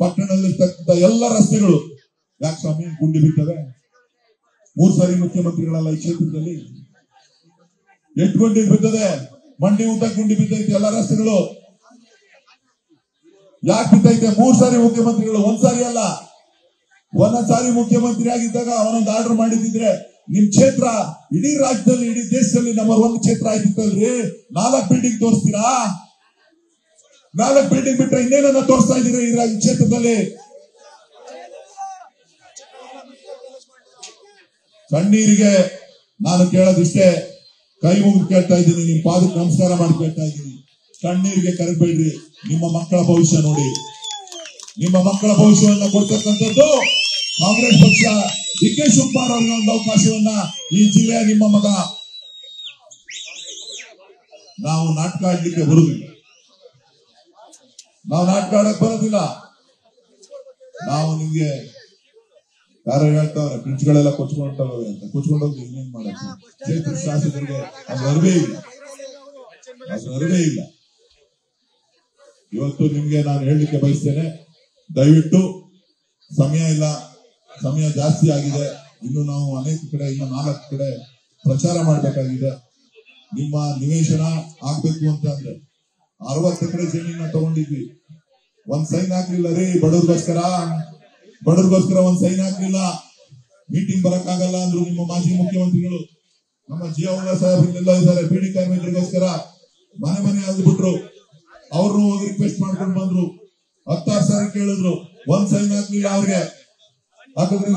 ಪಟ್ಟಣದಲ್ಲಿರ್ತಕ್ಕಂತ ಎಲ್ಲ ರಸ್ತೆಗಳು ಯಾಕೆ ಸ್ವಾಮಿ ಗುಂಡಿ ಬಿದ್ದವೆ? 3 ಸಾರಿ ಮುಖ್ಯಮಂತ್ರಿಗಳಲ್ಲ ಈ ಕ್ಷೇತ್ರದಲ್ಲಿ, 8 ಗುಂಡಿ ಬಿದ್ದದೆ, ಮಂಡಿ ಊಟ ಗುಂಡಿ ಬಿದ್ದೈತೆ, ಎಲ್ಲ ರಸ್ತೆಗಳು ಯಾಕೆ ಬಿದ್ದೈತೆ? 3 ಸಾರಿ ಮುಖ್ಯಮಂತ್ರಿಗಳು, ಒಂದ್ಸಾರಿ ಅಲ್ಲ. ಒಂದೊಂದ್ಸಾರಿ ಮುಖ್ಯಮಂತ್ರಿ ಆಗಿದ್ದಾಗ ಅವನೊಂದು ಆರ್ಡರ್ ಮಾಡಿದ್ರೆ ನಿಮ್ ಕ್ಷೇತ್ರ ಇಡೀ ರಾಜ್ಯದಲ್ಲಿ ಇಡೀ ದೇಶದಲ್ಲಿ ನಂಬರ್ 1 ಕ್ಷೇತ್ರ ಆಯ್ತಿತ್ತಲ್ರಿ. 4 ಬಿಲ್ಡಿಂಗ್ ತೋರಿಸ್ತೀರಾ? 4 ಬಿಲ್ಡಿಂಗ್ ಬಿಟ್ರೆ ಇನ್ನೇನನ್ನ ತೋರಿಸ್ತಾ ಇದ್ದೀರಾ ಈ ಕ್ಷೇತ್ರದಲ್ಲಿ? ಕಣ್ಣೀರಿಗೆ ನಾನು ಕೇಳೋದಿಷ್ಟೇ, ಕೈ ಮುಗಿದು ಕೇಳ್ತಾ ಇದ್ದೀನಿ, ನಿಮ್ ಪಾದಕ್ಕೆ ನಮಸ್ಕಾರ ಮಾಡಿ ಕೇಳ್ತಾ ಇದ್ದೀನಿ, ಕಣ್ಣೀರಿಗೆ ಕರೆಬೇಡ್ರಿ. ನಿಮ್ಮ ಮಕ್ಕಳ ಭವಿಷ್ಯ ನೋಡಿ, ನಿಮ್ಮ ಮಕ್ಕಳ ಭವಿಷ್ಯವನ್ನ ಕೊಡ್ತಕ್ಕಂಥದ್ದು ಕಾಂಗ್ರೆಸ್ ಪಕ್ಷ. ಡಿಕೆ ಶಿವಕುಮಾರ್ ಅವರಿಗೆ ಒಂದು ಅವಕಾಶವನ್ನ ಈ ಜಿಲ್ಲೆಯ ನಿಮ್ಮ ಮಗ. ನಾವು ನಾಟಕ ಆಡ್ಲಿಕ್ಕೆ ಬರುವುದಿಲ್ಲ, ನಾವು ನಾಟಕ ಆಡಕ್ ಬರೋದಿಲ್ಲ. ನಾವು ನಿಮ್ಗೆ ಯಾರು ಹೇಳ್ತಾವ್ರೆ ಫ್ರಿಡ್ಜ್ಗಳೆಲ್ಲ ಕೊಚ್ಕೊಂಡವ್ರೆ ಅಂತ, ಕೊಚ್ಕೊಂಡೋಗಿ ಇನ್ನೇನ್ ಮಾಡಕ್ಕೆ? ಕ್ಷೇತ್ರ ಶಾಸಕರಿಗೆ ಅದು ಅರ್ವೇ ಇಲ್ಲ, ಅದು ಅರ್ವೇ ಇಲ್ಲ. ಇವತ್ತು ನಿಮ್ಗೆ ನಾನು ಹೇಳಲಿಕ್ಕೆ ಬಯಸ್ತೇನೆ, ದಯವಿಟ್ಟು ಸಮಯ ಇಲ್ಲ, ಸಮಯ ಜಾಸ್ತಿ ಆಗಿದೆ, ಇನ್ನು ನಾವು ಅನೇಕ ಕಡೆ, ಇನ್ನು 4 ಕಡೆ ಪ್ರಚಾರ ಮಾಡಬೇಕಾಗಿದೆ. ನಿಮ್ಮ ನಿವೇಶನ ಆಗ್ಬೇಕು ಅಂತ ಅಂದ್ರೆ 60 ಎಕರೆ ಜಮೀನ ತಗೊಂಡಿದ್ವಿ, ಒಂದ್ ಸೈನ್ ಹಾಕ್ಲಿಲ್ಲ ರೀ, ಬಡವ್ರಿಗೋಸ್ಕರ ಒಂದ್ ಸೈನ್ ಹಾಕ್ಲಿಲ್ಲ. ಮೀಟಿಂಗ್ ಬರಕ್ಕಾಗಲ್ಲ ಅಂದ್ರು ನಿಮ್ಮ ಮಾಜಿ ಮುಖ್ಯಮಂತ್ರಿಗಳು, ನಮ್ಮ ಜೀವನ ಸಾಹೇಬ್ರೆಲ್ಲ ಇದ್ದಾರೆ, ಬೀಡಿ ಕಾರ್ಮಿಕರಿಗೋಸ್ಕರ ಮನೆ ಆಗ್ಬಿಟ್ರು, ಅವ್ರನ್ನು ಹೋಗಿ ರಿಕ್ವೆಸ್ಟ್ ಮಾಡ್ಕೊಂಡು ಬಂದ್ರು, 10 ಸಾರಿ ಕೇಳಿದ್ರು, ಒಂದ್ ಸೈನ್ ಹಾಕ್ಲಿಲ್ಲ ಅವ್ರಿಗೆ. ಹಾಕಿದ್ರೆ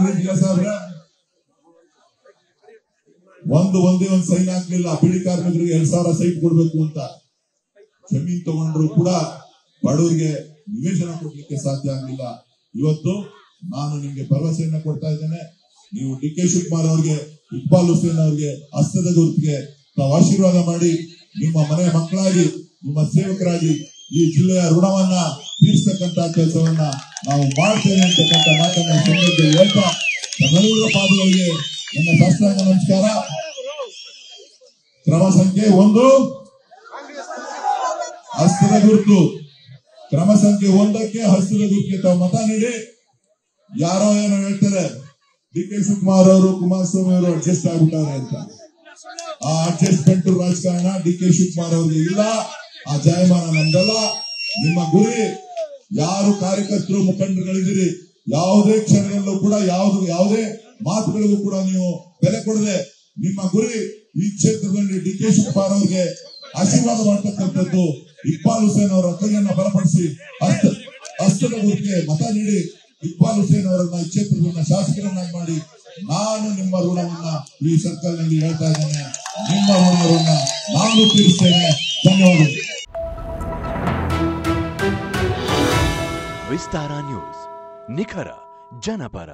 ಒಂದೇ ಒಂದು ಸೈನ್ ಹಾಕ್ಲಿಲ್ಲ. ಬೀಡಿ ಕಾರ್ಮಿಕರಿಗೆ 2,000 ಸೈಟ್ ಕೊಡ್ಬೇಕು ಅಂತ ಜಮೀನ್ ತಗೊಂಡ್ರು ಕೂಡ ಬಡವರಿಗೆ ನಿವೇಶನ ಕೊಡ್ಲಿಕ್ಕೆ ಸಾಧ್ಯ ಆಗ್ಲಿಲ್ಲ. ಇವತ್ತು ನಾನು ನಿಮ್ಗೆ ಭರವಸೆಯನ್ನ ಕೊಡ್ತಾ ಇದ್ದೇನೆ, ನೀವು ಡಿಕೆ ಶಿವಕುಮಾರ್ ಅವ್ರಿಗೆ, ಇಕ್ಬಾಲ್ ಹುಸೇನ್ ಅವ್ರಿಗೆ ಹಸ್ತದ ಗುರುತಿಗೆ ತಾವು ಆಶೀರ್ವಾದ ಮಾಡಿ, ನಿಮ್ಮ ಮನೆಯ ಮಕ್ಕಳಾಗಿ, ನಿಮ್ಮ ಸೇವಕರಾಗಿ ಈ ಜಿಲ್ಲೆಯ ಋಣವನ್ನ ತೀರಿಸತಕ್ಕಂತ ಕೆಲಸವನ್ನ ನಾವು ಮಾಡ್ತೇವೆ ಅಂತಕ್ಕಂಥ ಮಾತನ್ನ ಸಂದರ್ಭದಲ್ಲಿ ಹೇಳ್ತಾ ತಮ್ಮೆಲ್ಲರ ಪಾದಗಳಿಗೆ ನನ್ನ ಸಾಷ್ಟಾಂಗ ನಮಸ್ಕಾರ. ಕ್ರಮ ಸಂಖ್ಯೆ 1 ಹಸ್ತದ ಗುರುತು. ಕ್ರಮ ಸಂಖ್ಯೆ 1ಕ್ಕೆ ಹಸ್ತದ ಗುರುತಿಗೆ ತಾವು ಮತ ನೀಡಿ. ಯಾರೋ ಏನೋ ಹೇಳ್ತಾರೆ ಡಿಕೆ ಶಿವಕುಮಾರ್ ಅವರು, ಕುಮಾರಸ್ವಾಮಿ ಅವರು ಅಡ್ಜಸ್ಟ್ ಆಗ್ಬಿಟ್ಟಾರೆ ಅಂತ. ಆ ಅಡ್ಜಸ್ಟ್ಮೆಂಟ್ ರಾಜಕಾರಣ ಡಿಕೆ ಶಿವಕುಮಾರ್ ಅವರಿಗೆ ಇಲ್ಲ, ಆ ಜಾಯಮಾನ ನಮ್ದಲ್ಲ. ನಿಮ್ಮ ಗುರಿ, ಯಾರು ಕಾರ್ಯಕರ್ತರು ಮುಖಂಡರುಗಳಿದ್ದೀರಿ, ಯಾವುದೇ ಕ್ಷಣದಲ್ಲೂ ಕೂಡ ಯಾವುದೇ ಮಾತುಗಳಿಗೂ ಕೂಡ ನೀವು ಬೆಲೆ ಕೊಡದೆ ನಿಮ್ಮ ಗುರಿ ಈ ಕ್ಷೇತ್ರದಲ್ಲಿ ಡಿಕೆ ಶಿವಕುಮಾರ್ ಅವರಿಗೆ ಆಶೀರ್ವಾದ ಮಾಡತಕ್ಕಂಥದ್ದು. ಇಕ್ಬಾಲ್ ಹುಸೇನ್ ಅವರ ಕೈಯನ್ನ ಬಲಪಡಿಸಿ ಹಸ್ತದ ಗುರುತಿಗೆ ಮತ ನೀಡಿ. ಇಕ್ಬಾಲ್ ಹುಸೇನ್ ಅವರನ್ನ ಈ ಕ್ಷೇತ್ರದನ್ನ ಶಾಸಕರನ್ನಾಗಿ ಮಾಡಿ. ನಾನು ನಿಮ್ಮ ಋಣವನ್ನ ಈ ಸರ್ಕಲ್ ನಲ್ಲಿ ಹೇಳ್ತಾ ಇದ್ದೇನೆ, ನಿಮ್ಮ ಋಣವನ್ನ ನಾನು ತೀರಿಸ್ತೇನೆ. ಧನ್ಯವಾದಗಳು. ವಿಸ್ತಾರ ನ್ಯೂಸ್, ನಿಖರ ಜನಪರ.